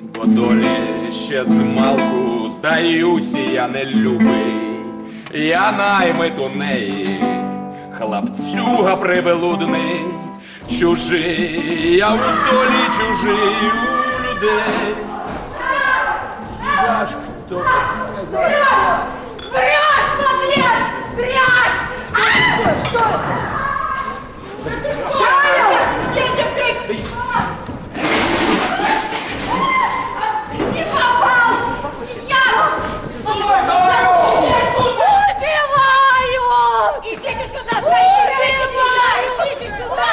Бо долі ще змалку, здаюся, я не любий, я найми до неї, хлопцюга привелудний, чужий, я в долі чужий у людей. Бряш, хто? Бряш! Бряш, подлец! Бряш! А, что это? Не попал! Я убиваю! Идите сюда! Идите сюда!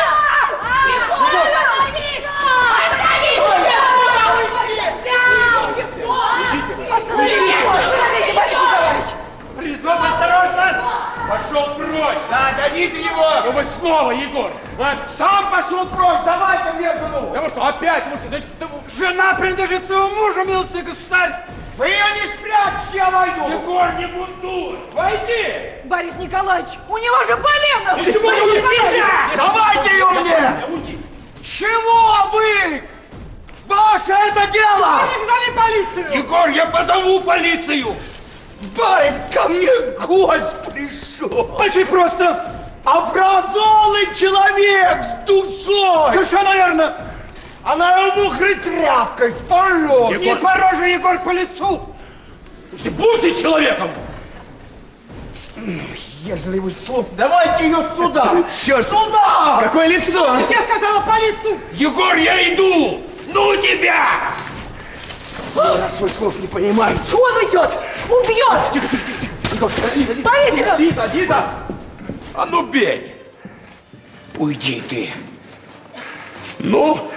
Пошел прочь! Да, гоните его! Ну вы снова, Егор! А? Сам пошел прочь! Давай ко мне жену! Да вы что, опять мужу? Да, да... Жена принадлежит своему мужу, милостивый государь! Вы ее не спрячьте, я войду! Егор, не буду! Войди! Борис Николаевич, у него же полено! Ничего не меня! Давайте ее мне! Чего вы? Ваше это дело! Зови полицию! Егор, я позову полицию! Барин, ко мне гость пришел! Очень просто! Образованный человек с душой! Совершенно верно! Она его мухрит тряпкой, порог! Не пороже, Егор, по лицу! Слушай, будь ты человеком! Ежели вы слов... Давайте ее сюда! Черт! Сюда! Какое лицо! Я сказала по лицу! Егор, я иду! Ну тебя! Раз вы слов не понимаете... Он идет! Убьет! Тихо, тихо, тихо! Борис Николаевич! Лиза, Лиза! А ну бей! Уйди ты! Ну?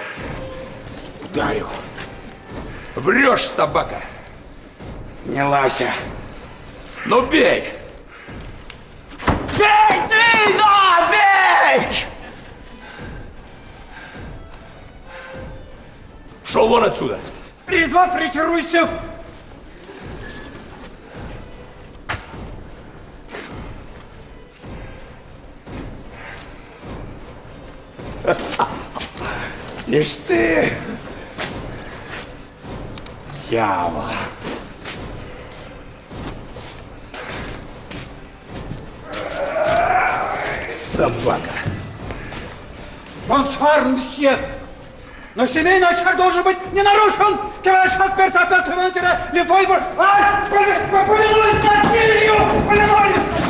Ударю! Врешь, собака! Не лайся! Ну бей! Бей ты! Да, бей! Шел вон отсюда! Призвав, ретируйся! Лишь ты, дьявол. Собака. Бонсуар, мсье. Но семейный очаг должен быть не нарушен. Товарищ Хасперс, опять, левой вор. Ай, повинуюсь насилию! Повинуюсь!